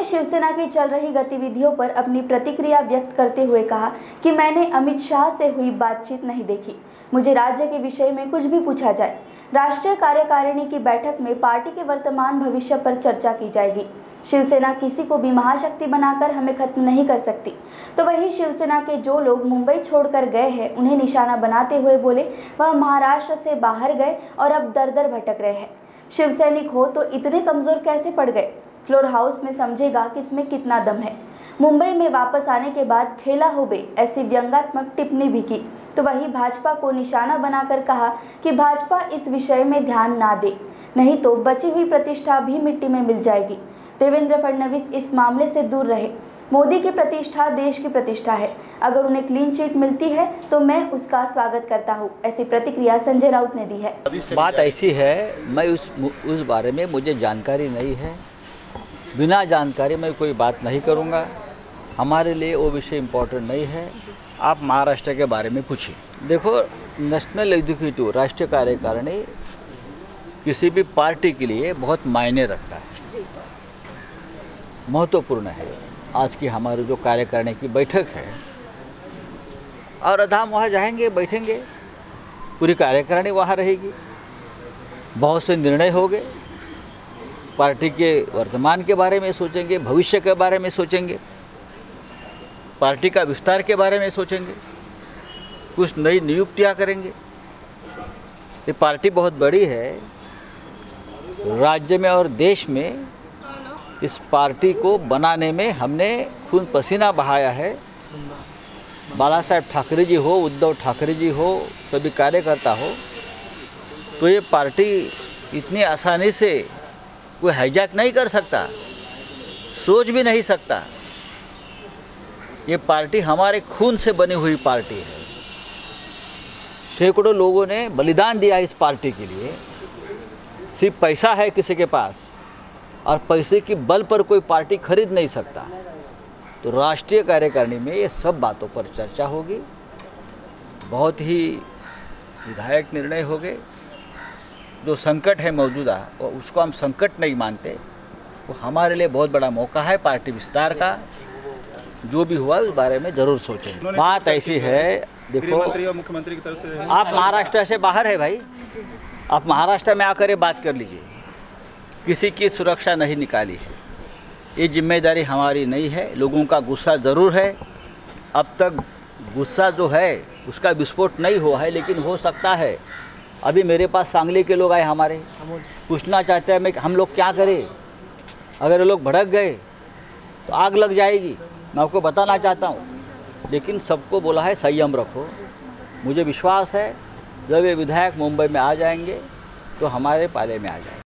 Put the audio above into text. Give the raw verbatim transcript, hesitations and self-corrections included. उन्होंने शिवसेना की चल रही गतिविधियों पर अपनी प्रतिक्रिया व्यक्त करते हुए कहा कि मैंने अमित शाह से हुई बातचीत नहीं देखी। मुझे राज्य के विषय में कुछ भी पूछा जाए। राष्ट्रीय कार्यकारिणी की बैठक में पार्टी के वर्तमान भविष्य पर चर्चा की जाएगी। शिवसेना किसी को भी महाशक्ति बनाकर हमें खत्म नहीं कर सकती। तो वही शिवसेना के जो लोग मुंबई छोड़कर गए हैं उन्हें निशाना बनाते हुए बोले, वह महाराष्ट्र से बाहर गए और अब दर दर भटक रहे हैं। शिव सैनिक हो तो इतने कमजोर कैसे पड़ गए? फ्लोर हाउस में समझेगा कि इसमें कितना दम है। मुंबई में वापस आने के बाद खेला हो बे, ऐसी व्यंग्यात्मक टिप्पणी भी की। तो वही भाजपा को निशाना बनाकर कहा कि भाजपा इस विषय में ध्यान ना दे, नहीं तो बची हुई प्रतिष्ठा भी मिट्टी में मिल जाएगी। देवेंद्र फडणवीस इस मामले से दूर रहे। मोदी की प्रतिष्ठा देश की प्रतिष्ठा है। अगर उन्हें क्लीन चिट मिलती है तो मैं उसका स्वागत करता हूं। ऐसी प्रतिक्रिया संजय राउत ने दी है। बात ऐसी है, मैं उस उस बारे में मुझे जानकारी नहीं है। बिना जानकारी मैं कोई बात नहीं करूंगा। हमारे लिए वो विषय इम्पोर्टेंट नहीं है। आप महाराष्ट्र के बारे में पूछिए। देखो, नेशनल एग्जीक्यूटिव राष्ट्रीय कार्यकारिणी किसी भी पार्टी के लिए बहुत मायने रखता है, महत्वपूर्ण है। आज की हमारी जो कार्यकारिणी की बैठक है और हम वहाँ जाएंगे, बैठेंगे, पूरी कार्यकारिणी वहाँ रहेगी। बहुत से निर्णय होंगे, पार्टी के वर्तमान के बारे में सोचेंगे, भविष्य के बारे में सोचेंगे, पार्टी का विस्तार के बारे में सोचेंगे, कुछ नई नियुक्तियाँ करेंगे। ये पार्टी बहुत बड़ी है। राज्य में और देश में इस पार्टी को बनाने में हमने खून पसीना बहाया है। बालासाहेब ठाकरे जी हो, उद्धव ठाकरे जी हो, सभी कार्यकर्ता हो, तो ये पार्टी इतनी आसानी से कोई हाईजैक नहीं कर सकता, सोच भी नहीं सकता। ये पार्टी हमारे खून से बनी हुई पार्टी है। सैकड़ों लोगों ने बलिदान दिया इस पार्टी के लिए। सिर्फ पैसा है किसी के पास और पैसे के बल पर कोई पार्टी खरीद नहीं सकता। तो राष्ट्रीय कार्यकारिणी में ये सब बातों पर चर्चा होगी। बहुत ही विधायक निर्णय हो गए। जो संकट है मौजूदा, उसको हम संकट नहीं मानते। वो हमारे लिए बहुत बड़ा मौका है पार्टी विस्तार का। जो भी हुआ उस बारे में ज़रूर सोचें। बात ऐसी है, देखो, मुख्यमंत्री की तरफ से आप महाराष्ट्र से बाहर है भाई, आप महाराष्ट्र में आकर ये बात कर लीजिए। किसी की सुरक्षा नहीं निकाली है, ये जिम्मेदारी हमारी नहीं है। लोगों का गुस्सा ज़रूर है। अब तक गुस्सा जो है उसका विस्फोट नहीं हुआ है, लेकिन हो सकता है। अभी मेरे पास सांगली के लोग आए, हमारे पूछना चाहते हैं मैं हम लोग क्या करें। अगर ये लोग भड़क गए तो आग लग जाएगी, मैं आपको बताना चाहता हूँ। लेकिन सबको बोला है संयम रखो। मुझे विश्वास है जब ये विधायक मुंबई में आ जाएंगे तो हमारे पाले में आ जाएंगे।